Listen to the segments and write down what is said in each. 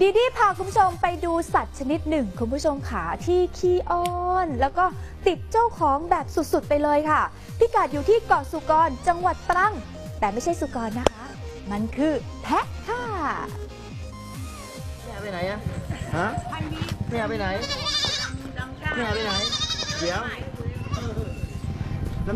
ดีดี้พาคุณผู้ชมไปดูสัตว์ชนิดหนึ่งคุณผู้ชมขาที่ขี้อ้อนแล้วก็ติดเจ้าของแบบสุดๆไปเลยค่ะพิกัดอยู่ที่เกาะสุกรจังหวัดตรังแต่ไม่ใช่สุกรนะคะมันคือแพะค่ะเนี่ยไปไหนอะฮะเนี่ยไปไหนเนี่ยไปไหนเดี๋ยว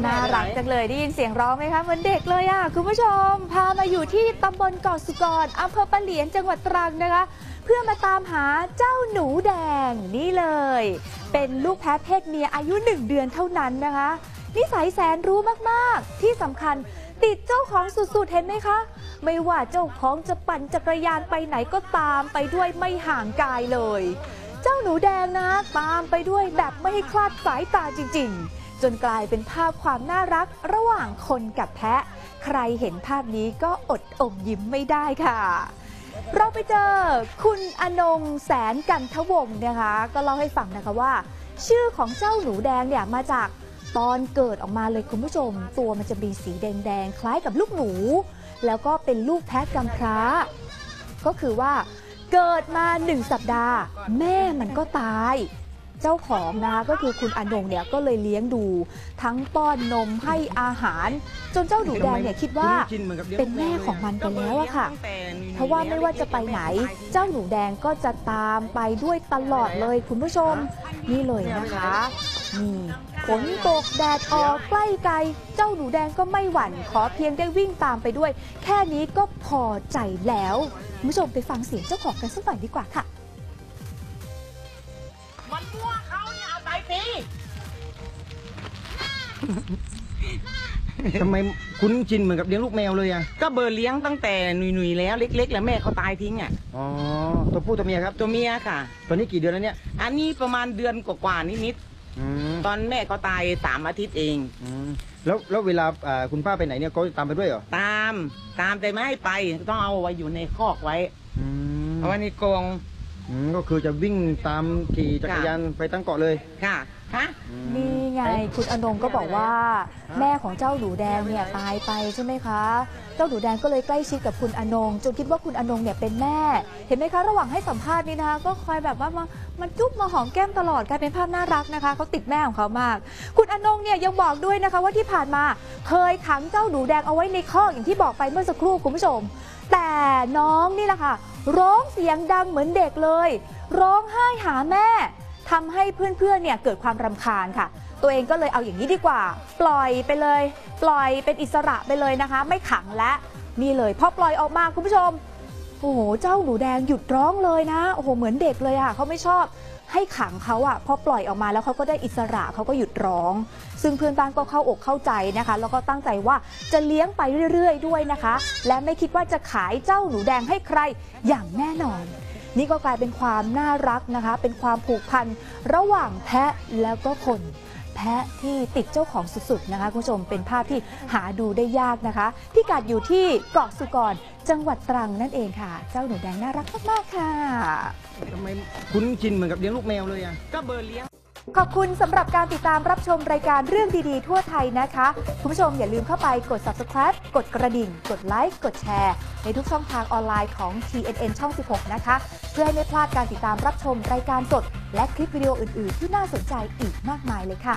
น่ารักจังเลยได้ยินเสียงร้องไหมคะเหมือนเด็กเลยอ่ะคุณผู้ชมพามาอยู่ที่ตำบลเกาะสุกรอำเภอปะเหลียนจังหวัดตรังนะคะเพื่อมาตามหาเจ้าหนูแดงนี่เลยเป็นลูกแพะเพศเมียอายุ1 เดือนเท่านั้นนะคะนิสัยแสนรู้มากๆที่สำคัญติดเจ้าของสุดๆเห็นไหมคะไม่ว่าเจ้าของจะปั่นจักรยานไปไหนก็ตามไปด้วยไม่ห่างกายเลยเจ้าหนูแดงนะตามไปด้วยแบบไม่ให้คลาดสายตาจริงๆจนกลายเป็นภาพความน่ารักระหว่างคนกับแพะใครเห็นภาพนี้ก็อดอมยิ้มไม่ได้ค่ะเราไปเจอคุณอนงค์แสนกันทวงศ์นะคะก็เล่าให้ฟังนะคะว่าชื่อของเจ้าหนูแดงเนี่ยมาจากตอนเกิดออกมาเลยคุณผู้ชมตัวมันจะมีสีแดงๆคล้ายกับลูกหนูแล้วก็เป็นลูกแพะกำพร้าก็คือว่าเกิดมา1 สัปดาห์แม่มันก็ตายเจ้าของนะคะก็คือคุณอนงค์เนี่ยก็เลยเลี้ยงดูทั้งป้อนนมให้อาหารจนเจ้าหนูแดงเนี่ยคิดว่าเป็นแม่ของมันไปแล้วอะค่ะเพราะว่าไม่ว่าจะไปไหนเจ้าหนูแดงก็จะตามไปด้วยตลอดเลยคุณผู้ชมนี่เลยนะคะนี่ฝนตกแดดออกใกล้ไกลเจ้าหนูแดงก็ไม่หวั่นขอเพียงได้วิ่งตามไปด้วยแค่นี้ก็พอใจแล้วคุณผู้ชมไปฟังเสียงเจ้าของกันสักหน่อยดีกว่าค่ะมันมั่วเขาเนี่ยเอาไปตีทำไมคุ้นชินเหมือนกับเลี้ยงลูกแมวเลยอ่ะก็เบอร์เลี้ยงตั้งแต่หนุ่ยๆแล้วเล็กๆแล้วแม่เขาตายทิ้งอ่ะอ๋อตัวผู้ตัวเมียครับตัวเมียค่ะตอนนี้กี่เดือนแล้วเนี่ยอันนี้ประมาณเดือนกว่าๆนิดๆตอนแม่เขาตาย3 อาทิตย์เองแล้วเวลาคุณป้าไปไหนเนี่ยเขาตามไปด้วยเหรอตามแต่ไม่ให้ไปต้องเอาไว้อยู่ในคอกไว้เอาไว้ในกรงก็คือจะวิ่งตามขี่จักรยานไปตั้งเกาะเลยค่ะฮะนี่ไงคุณอนงค์ก็บอกว่าแม่ของเจ้าหนูแดงเนี่ยตายไปใช่ไหมคะเจ้าหนูแดงก็เลยใกล้ชิดกับคุณอนงค์จนคิดว่าคุณอนงค์เนี่ยเป็นแม่เห็นไหมคะระหว่างให้สัมภาษณ์นี่นะคะก็คอยแบบว่ามันจุ๊บมาหอมแก้มตลอดกลายเป็นภาพน่ารักนะคะเขาติดแม่ของเขามากคุณอนงค์เนี่ยยังบอกด้วยนะคะว่าที่ผ่านมาเคยขังเจ้าหนูแดงเอาไว้ในคอกอย่างที่บอกไปเมื่อสักครู่คุณผู้ชมแต่น้องนี่แหละค่ะร้องเสียงดังเหมือนเด็กเลยร้องไห้หาแม่ทำให้เพื่อนๆเนี่ยเกิดความรำคาญค่ะตัวเองก็เลยเอาอย่างนี้ดีกว่าปล่อยไปเลยปล่อยเป็นอิสระไปเลยนะคะไม่ขังและนี่เลยพอปล่อยออกมาคุณผู้ชมโอ้โหเจ้าหนูแดงหยุดร้องเลยนะโอ้โหเหมือนเด็กเลยค่ะเขาไม่ชอบให้ขังเขาอ่ะพอปล่อยออกมาแล้วเขาก็ได้อิสระเขาก็หยุดร้องซึ่งเพื่อนบ้านก็เข้าอกเข้าใจนะคะแล้วก็ตั้งใจว่าจะเลี้ยงไปเรื่อยๆด้วยนะคะและไม่คิดว่าจะขายเจ้าหนูแดงให้ใครอย่างแน่นอนนี่ก็กลายเป็นความน่ารักนะคะเป็นความผูกพันระหว่างแพะแล้วก็คนแพะที่ติดเจ้าของสุดๆนะคะคุณผู้ชมเป็นภาพที่หาดูได้ยากนะคะพิกัดอยู่ที่เกาะสุกรจังหวัดตรังนั่นเองค่ะเจ้าหนูแดงน่ารักมากๆค่ะทำไมคุ้นชินเหมือนกับเลี้ยงลูกแมวเลยอ่ะก็เบอร์เลี้ยงขอบคุณสำหรับการติดตามรับชมรายการเรื่องดีๆทั่วไทยนะคะคุณผู้ชมอย่าลืมเข้าไปกด subscribe กดกระดิ่งกดไลค์กดแชร์ในทุกช่องทางออนไลน์ของ TNN ช่อง 16 นะคะเพื่อให้ไม่พลาดการติดตามรับชมรายการสดและคลิปวิดีโออื่นๆที่น่าสนใจอีกมากมายเลยค่ะ